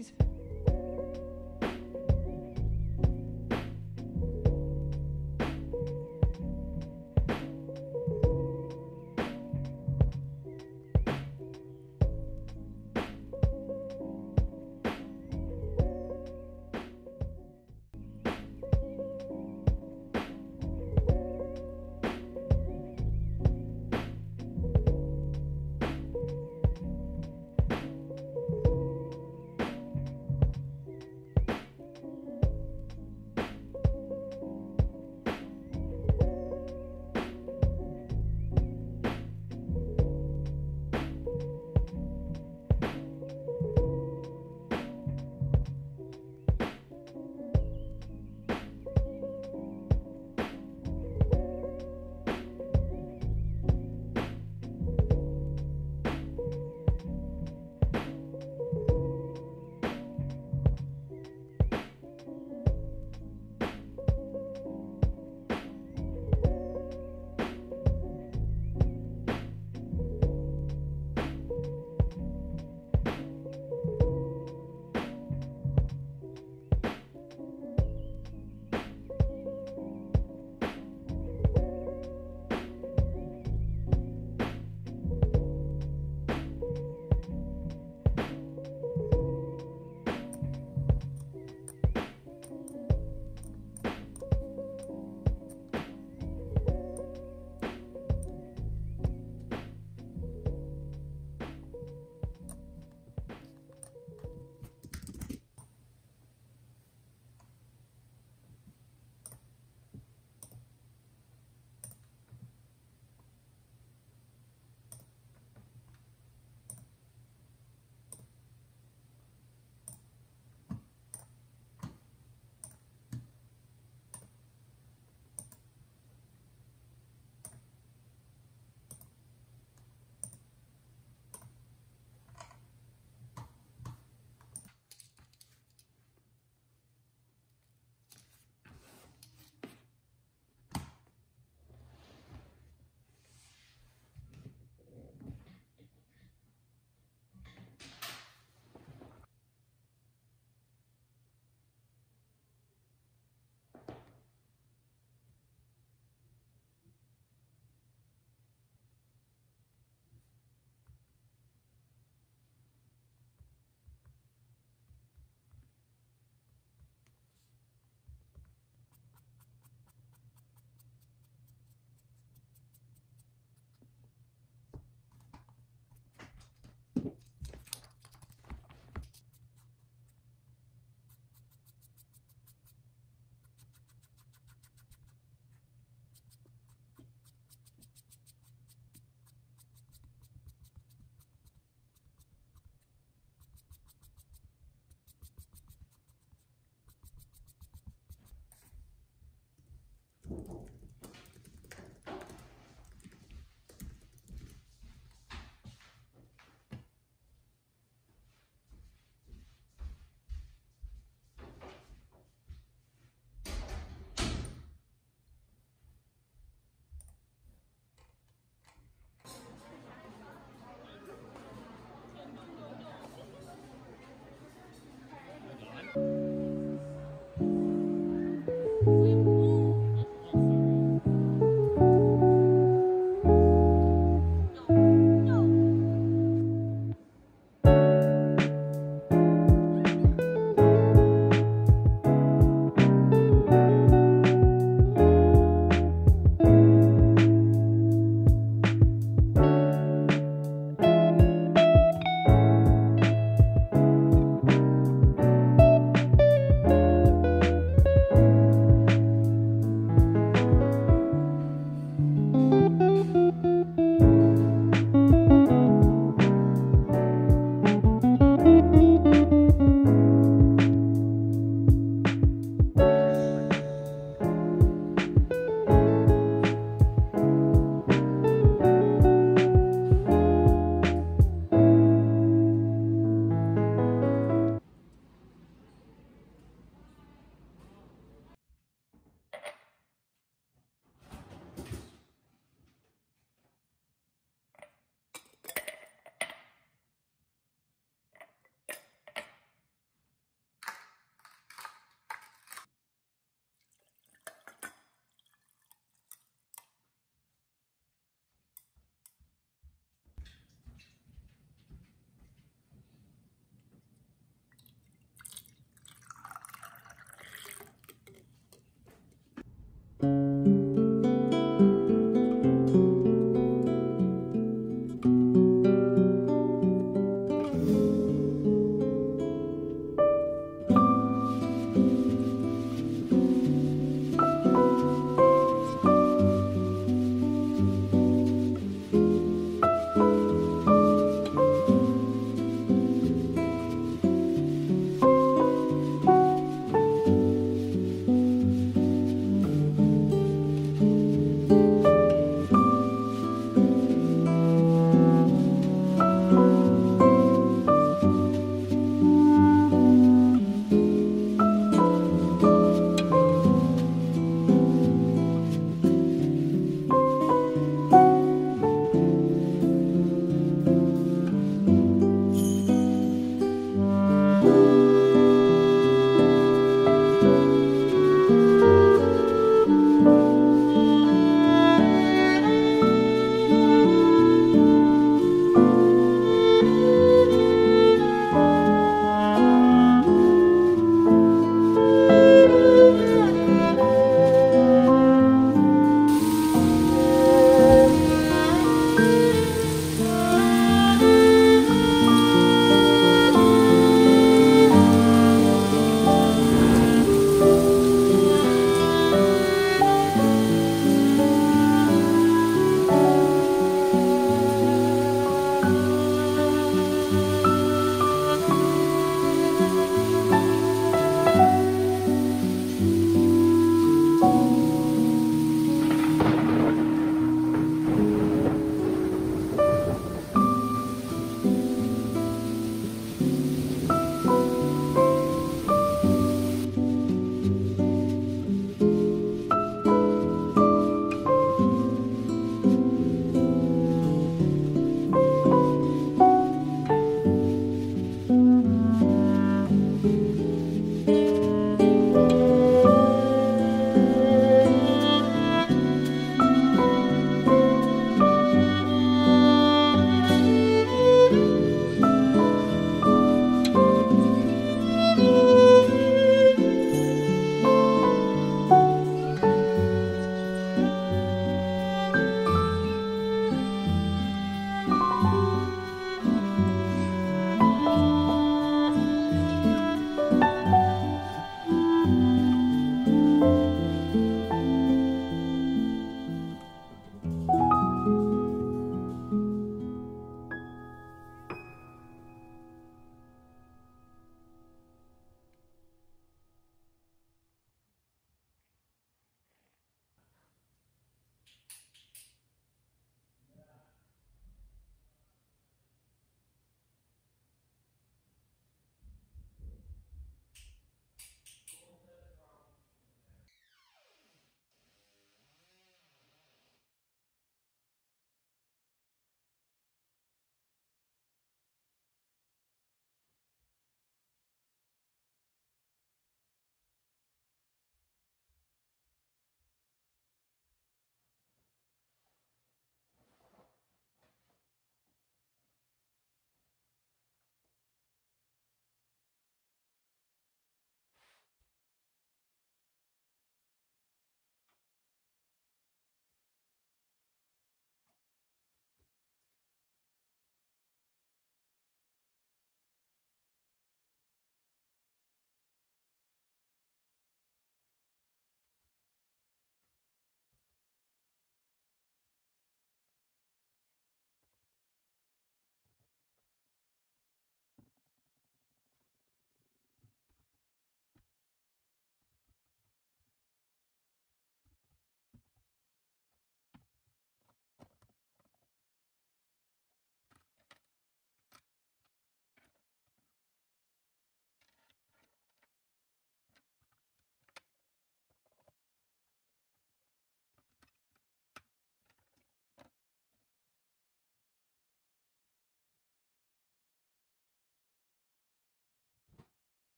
please.